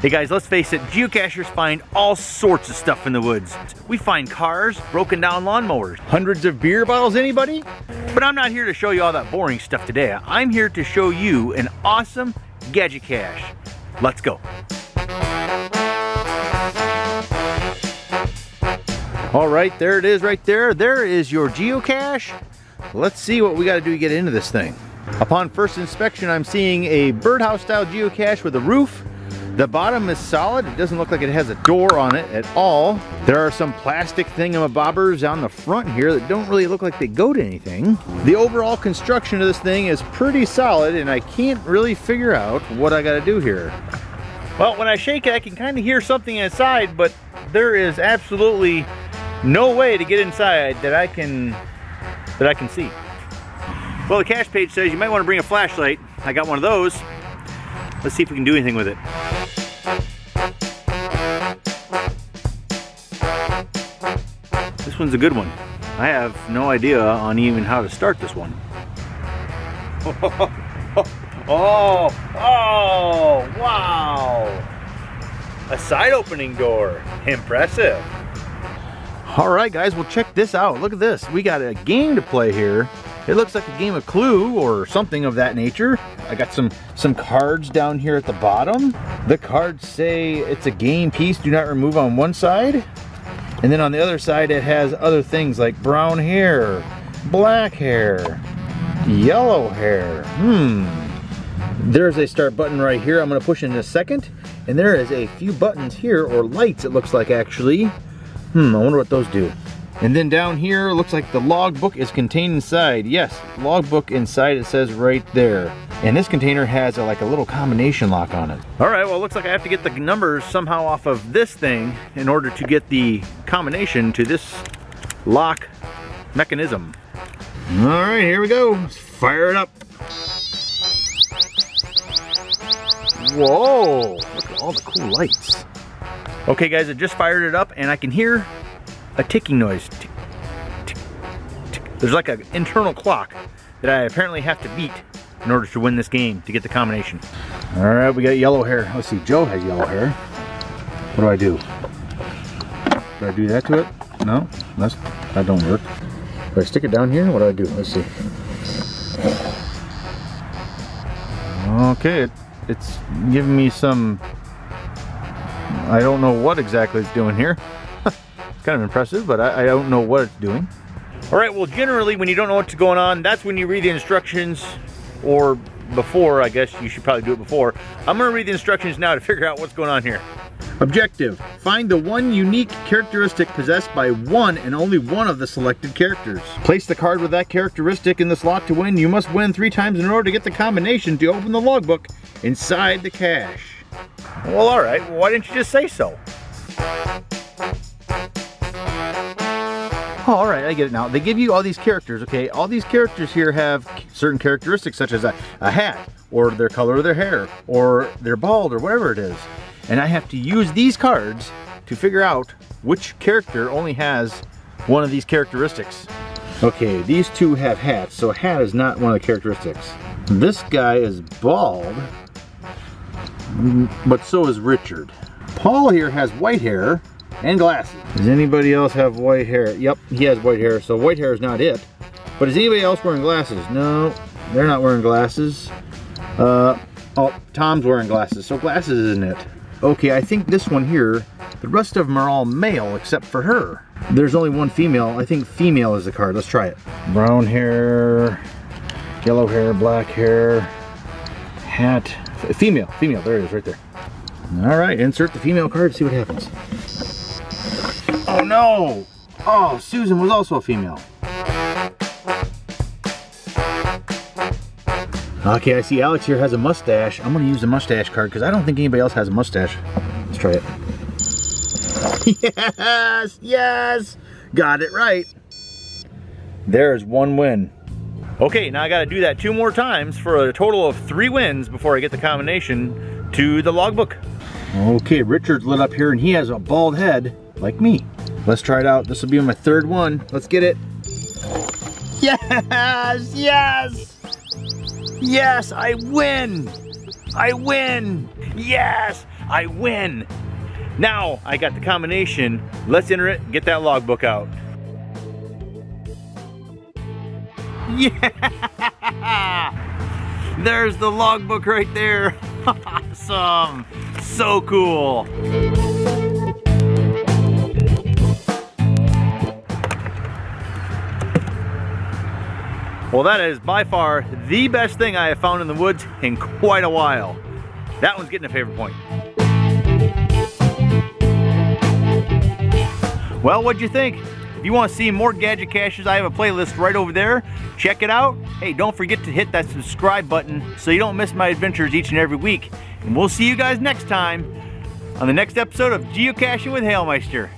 Hey guys, let's face it, geocachers find all sorts of stuff in the woods. We find cars, broken down lawnmowers, hundreds of beer bottles, anybody? But I'm not here to show you all that boring stuff today. I'm here to show you an awesome gadget cache. Let's go. All right, there it is right there. There is your geocache. Let's see what we gotta do to get into this thing. Upon first inspection, I'm seeing a birdhouse style geocache with a roof. The bottom is solid. It doesn't look like it has a door on it at all. There are some plastic thingamabobbers on the front here that don't really look like they go to anything. The overall construction of this thing is pretty solid, and I can't really figure out what I gotta do here. Well, when I shake it, I can kind of hear something inside, but there is absolutely no way to get inside that I can see. Well, the cache page says you might want to bring a flashlight. I got one of those. Let's see if we can do anything with it. This one's a good one. I have no idea on even how to start this one. Oh, wow. A side opening door, impressive. All right guys, well check this out. Look at this, we got a game to play here. It looks like a game of Clue or something of that nature. I got some cards down here at the bottom. The cards say it's a game piece, do not remove on one side. And then on the other side it has other things like brown hair, black hair, yellow hair. There's a start button right here. I'm gonna push in a second. And there is a few buttons here, or lights it looks like actually. I wonder what those do. And then down here, it looks like the logbook is contained inside. Yes, logbook inside, it says right there. And this container has a little combination lock on it. All right, well, it looks like I have to get the numbers somehow off of this thing in order to get the combination to this lock mechanism. All right, here we go. Let's fire it up. Whoa, look at all the cool lights. Okay, guys, I just fired it up and I can hear a ticking noise. Tick, tick, tick. There's like an internal clock that I apparently have to beat in order to win this game to get the combination. All right, we got yellow hair. Let's see, Joe has yellow hair. What do I do? Do I do that to it? No, that don't work. Do I stick it down here? What do I do? Let's see. Okay, it's giving me some, I don't know what exactly it's doing here. Kind of impressive, but I don't know what it's doing. All right, well, generally when you don't know what's going on, that's when you read the instructions, or before, I guess you should probably do it before. I'm gonna read the instructions now to figure out what's going on here. Objective: find the one unique characteristic possessed by one and only one of the selected characters. Place the card with that characteristic in the slot to win. You must win 3 times in order to get the combination to open the logbook inside the cache. Well, all right, well, why didn't you just say so? Oh, all right, I get it now. They give you all these characters, okay? All these characters here have certain characteristics, such as a hat, or their color of their hair, or they're bald, or whatever it is. And I have to use these cards to figure out which character only has one of these characteristics. Okay, these two have hats, so a hat is not one of the characteristics. This guy is bald, but so is Richard. Paul here has white hair and glasses. Does anybody else have white hair? Yep, he has white hair, so white hair is not it. But is anybody else wearing glasses? No, they're not wearing glasses. Oh, Tom's wearing glasses, so glasses isn't it. Okay, I think this one here, the rest of them are all male except for her. There's only one female. I think female is the card. Let's try it. Brown hair, yellow hair, black hair, hat. Female, there it is right there. All right, insert the female card, see what happens. Oh no! Oh, Susan was also a female. Okay, I see Alex here has a mustache. I'm gonna use the mustache card because I don't think anybody else has a mustache. Let's try it. Yes! Yes! Got it right. There's one win. Okay, now I gotta do that 2 more times for a total of 3 wins before I get the combination to the logbook. Okay, Richard's lit up here and he has a bald head. Like me. Let's try it out. This will be my 3rd one. Let's get it. Yes! Yes! Yes! I win! I win! Yes! I win. Now I got the combination. Let's enter it, get that logbook out. Yeah! There's the logbook right there. Awesome. So cool. Well, that is by far the best thing I have found in the woods in quite a while. That one's getting a favorite point. Well, what'd you think? If you want to see more gadget caches, I have a playlist right over there. Check it out. Hey, don't forget to hit that subscribe button so you don't miss my adventures each and every week. And we'll see you guys next time on the next episode of Geocaching with Halemeister.